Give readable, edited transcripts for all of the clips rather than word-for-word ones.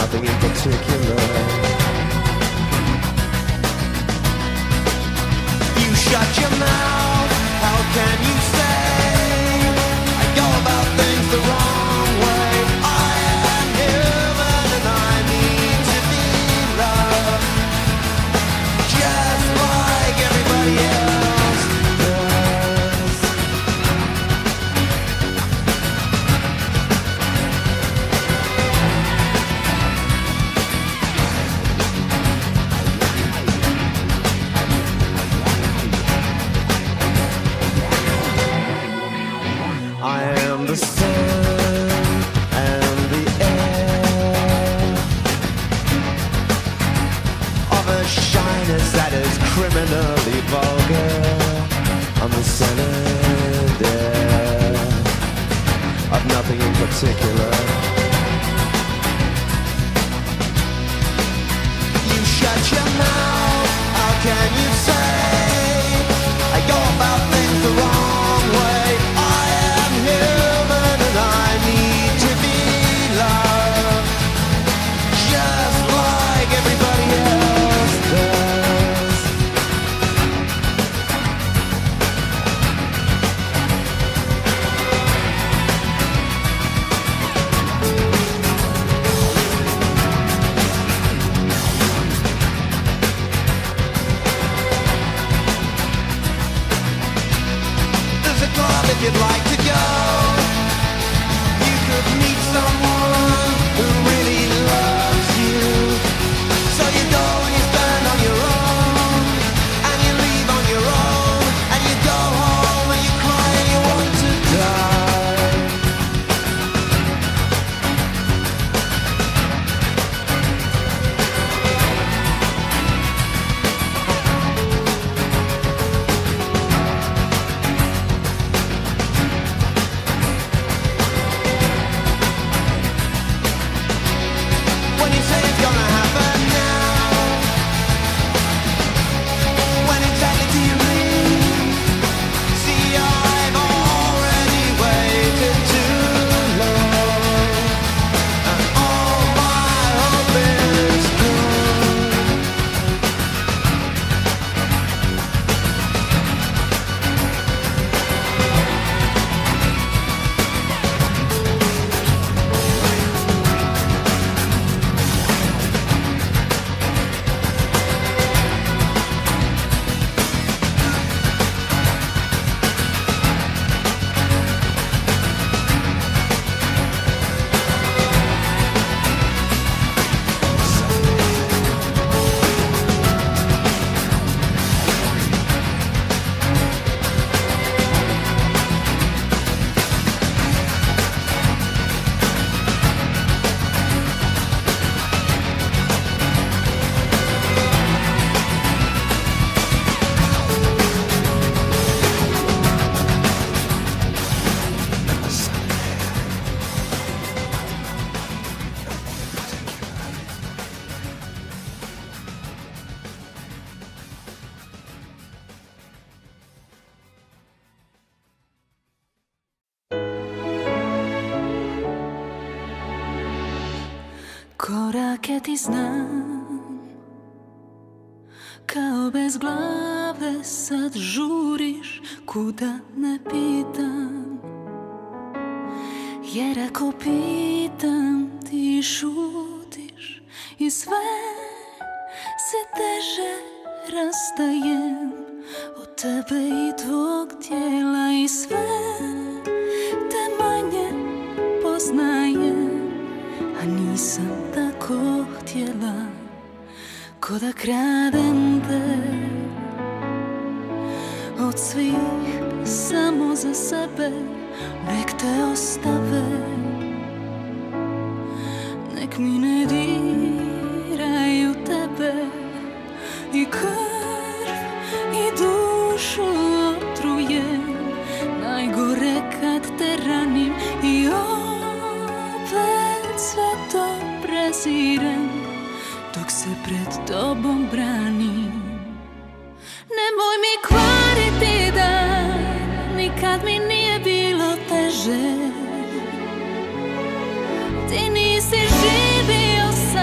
nothing in particular. You shut your mouth, how can you say I go about things the wrong way? I am human and I need to be loved just like everybody else does. I am the sun and the air of a shyness that is criminally vulgar. I'm the sun and air of nothing in particular. You shut your mouth, how can you say I go about things the wrong way? I am human and I need to be loved just like everybody else does. There's a club if you'd like to go. You could meet someone who really loves you. So you go and you stand on your own, and you leave on your own, and you go home and you cry and you want to die. When you say it's gonna happen now, when exactly do you mean? See, I've already waited too long, and all my hope is gone. Кора ќе ти знам, као без главе сад журиш, куда не питам. Јер ако питам, ти шутиш и све се теже растајем од тебе и твог тела и све те мање познајем. А нисам тако хтела, ко да крадем те од свих само за себе. Нек те оставе, нек ми не дирају тебе и крв и душу отрујем. Најгоре кад те раним и опет светот презирам, док се пред тобом браним. Немој ми квари ти дан, никад ми не е било тежен. Ти не си живио сам.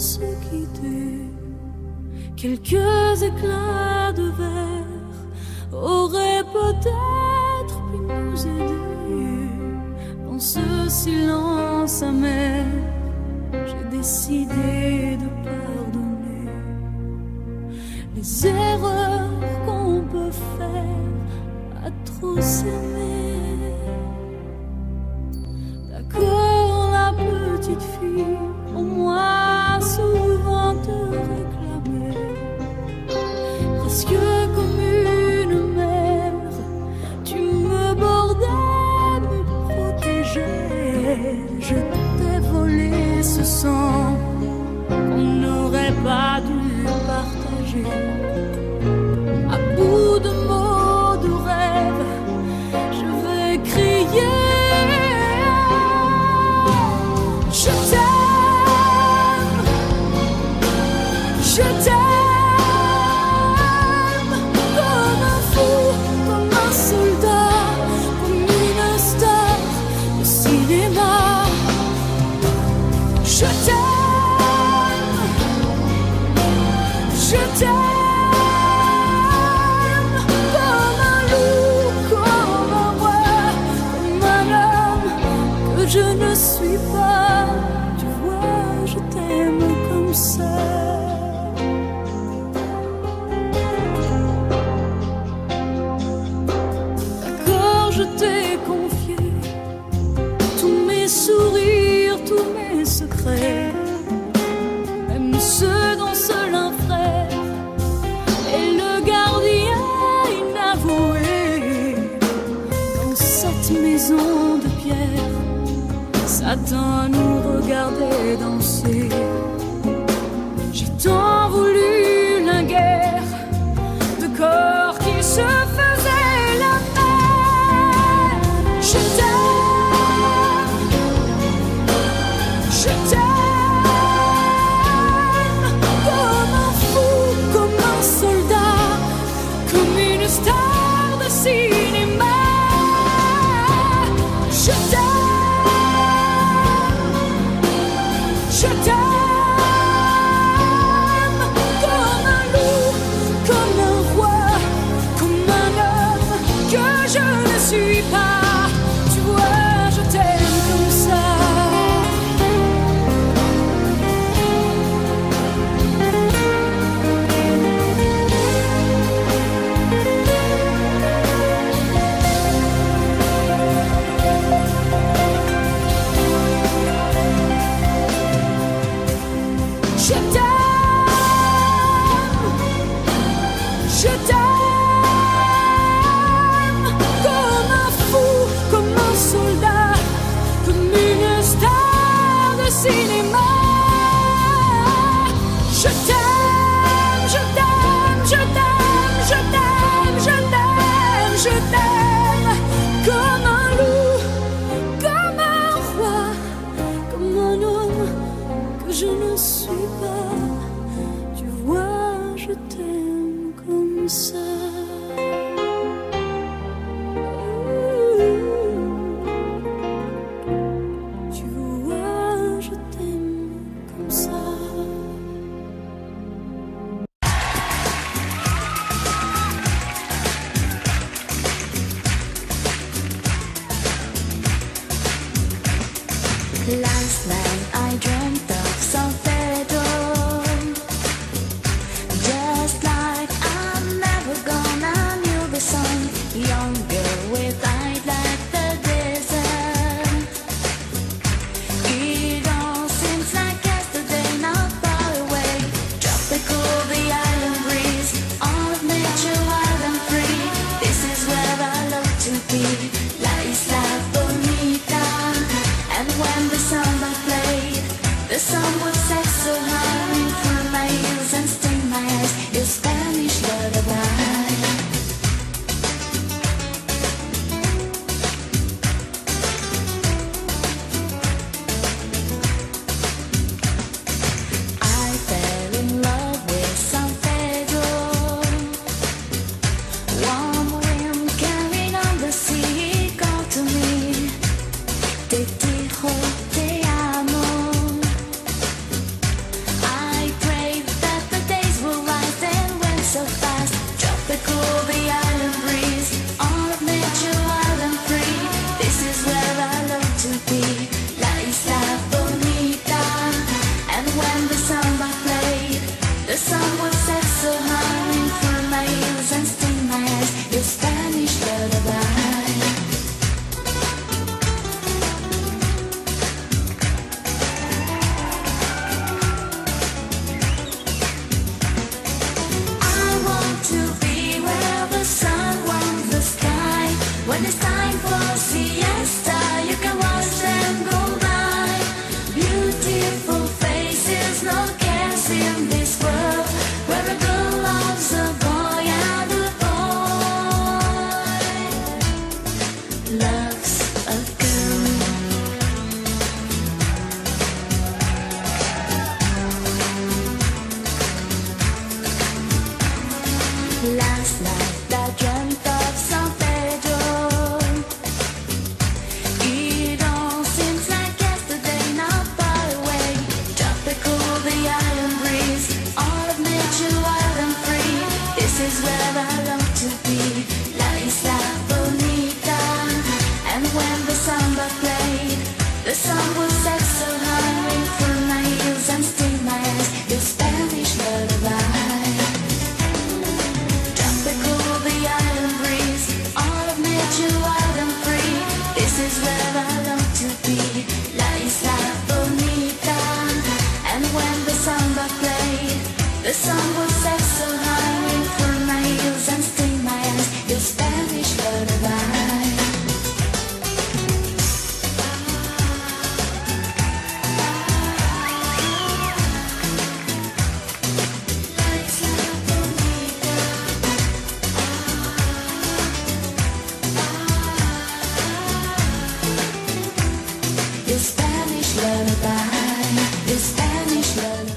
se quitter. Quelques éclats de verre auraient peut-être pu nous aider. Dans ce silence amer, j'ai décidé de pardonner les erreurs qu'on peut faire à trop s'aimer. D'accord, la petite fille, on m'a souvent te réclamé, presque comme une mère, tu me bordais, me protégeais. Je t'ai volé ce sang qu'on n'aurait pas dû partager. À bout de mots, de rêves, je vais crier. Satan nous regardait danser. J'ai tant voulu la guerre de corps qui se faisait la paix. Je t'aime, je t'aime, comme un fou, comme un soldat, comme une star de cinéma. Je t'aime. Je t'aime comme un loup, comme un roi, comme un homme que je ne suis pas. Tu vois, je t'aime comme ça. Last night I dreamt of some fairy tale, just like I'm never gonna knew the song. Young girl with eyes like the desert, it all seems like yesterday not far away. Tropical, the island breeze, all of nature wild and free. This is where I love to be. La Isla Bonita. And when the samba played, the sun would set so high through my ears and sting my eyes. Your Spanish lullaby. I fell in love with San Pedro. Warm wind carried on the sea called to me. Te dijo te amo. time the samba played, the sun was set so high for my ears and sting my eyes. The Spanish lullaby. I want to be where the sun warms the sky. When it's time for siesta, you can watch them go by. Beautiful faces, no cares in this world, where a girl loves a boy and a boy loves a girl. Last night I dreamt of some samba played, the sun was set so high for my ears and still my eyes. The Spanish lullaby, tropical the island breeze, all of nature wild and free. This is where I long to be, La Isla Bonita. And when the samba played, the sun was set so high for my ears and still my eyes. The Spanish lullaby. Spanish lullaby, the Spanish lullaby.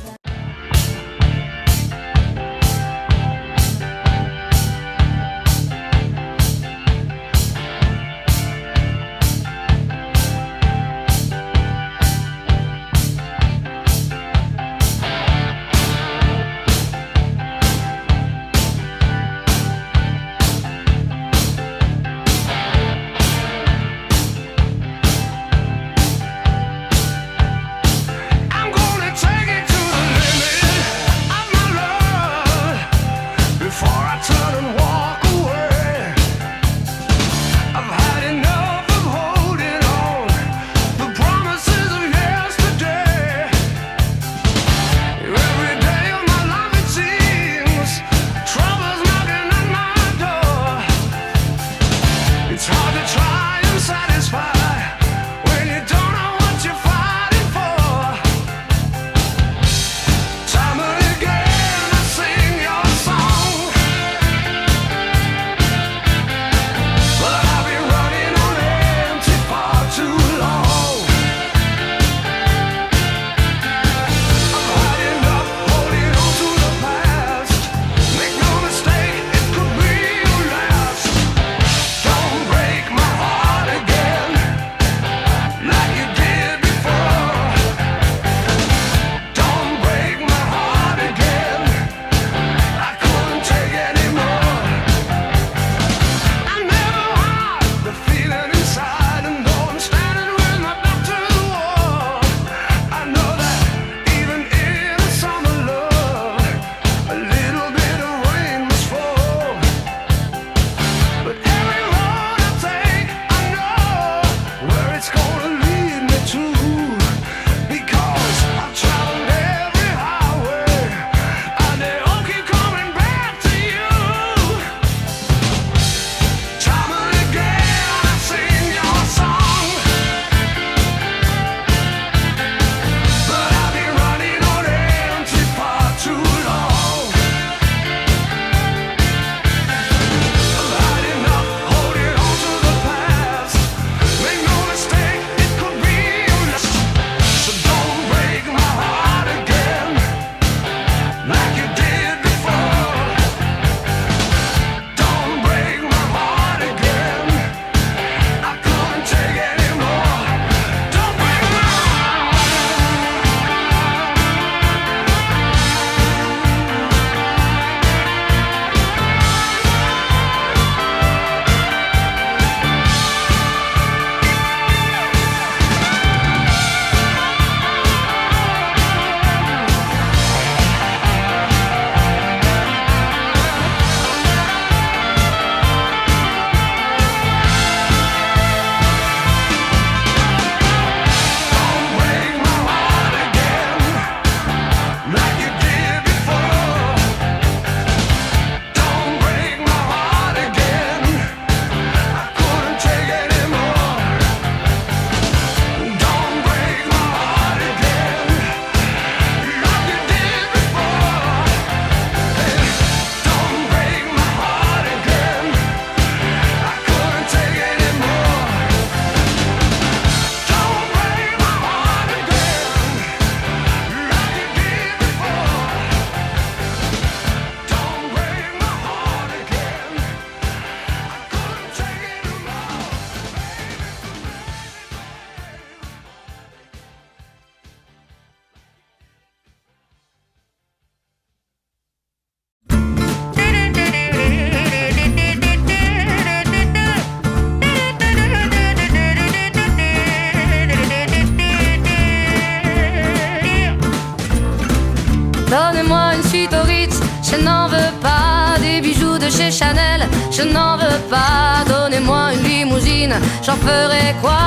Donnez-moi une suite au Ritz, je n'en veux pas des bijoux de chez Chanel, je n'en veux pas. Donnez-moi une limousine, j'en ferai quoi?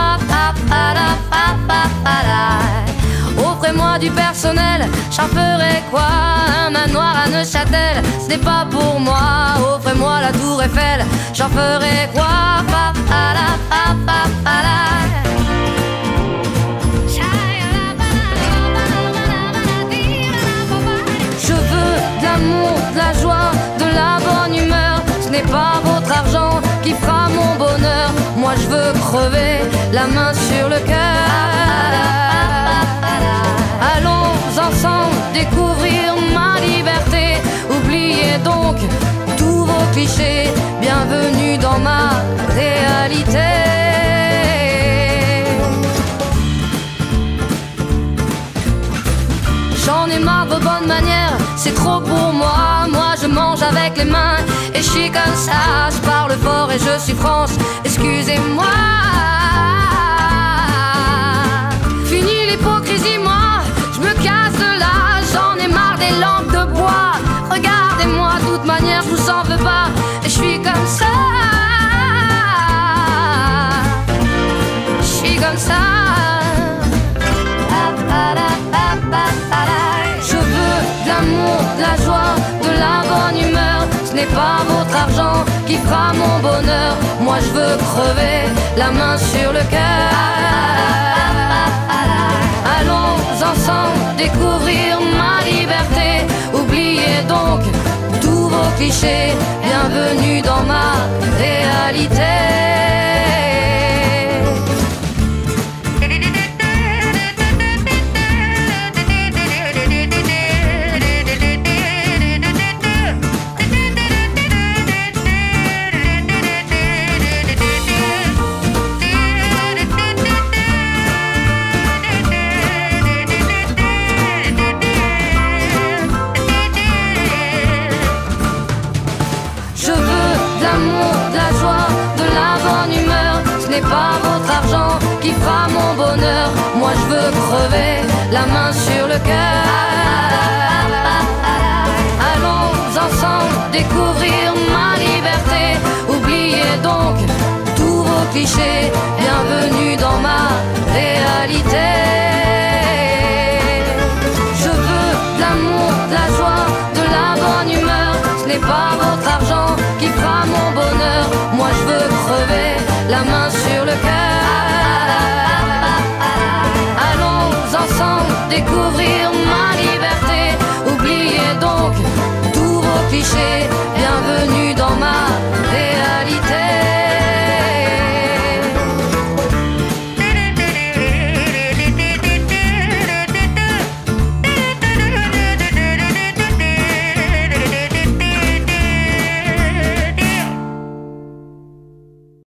Offrez-moi du personnel, j'en ferai quoi? Un manoir à Neuchâtel, ce n'est pas pour moi. Offrez-moi la Tour Eiffel, j'en ferai quoi? Je veux de l'amour, de la joie, de la bonne humeur. Ce n'est pas votre argent qui fera mon bonheur. Moi je veux crever la main sur le cœur. Allons ensemble découvrir ma liberté. Oubliez donc tous vos clichés. Bienvenue dans ma réalité. J'en ai marre de vos bonnes manières, c'est trop pour moi. Moi je mange avec les mains et je suis comme ça. Je parle fort et je suis France, excusez-moi. Fini l'hypocrisie, moi je me casse de là. J'en ai marre des lampes de bois. Regardez-moi, de toute manière je vous en veux pas. Et je suis comme ça. Je suis comme ça. De la joie, de la bonne humeur. Ce n'est pas votre argent qui fera mon bonheur. Moi je veux crever la main sur le cœur. Allons ensemble découvrir ma liberté. Oubliez donc tous vos clichés. Bienvenue dans ma réalité. Ce n'est pas votre argent qui fera mon bonheur. Moi je veux crever la main sur le cœur. Allons ensemble découvrir ma liberté. Oubliez donc tous vos clichés. Bienvenue dans ma réalité. Je veux de l'amour, de la joie, de la bonne humeur. Ce n'est pas votre argent qui fera mon bonheur. Moi je veux crever la main sur le cœur. Allons ensemble découvrir ma liberté. Oubliez donc tous vos clichés.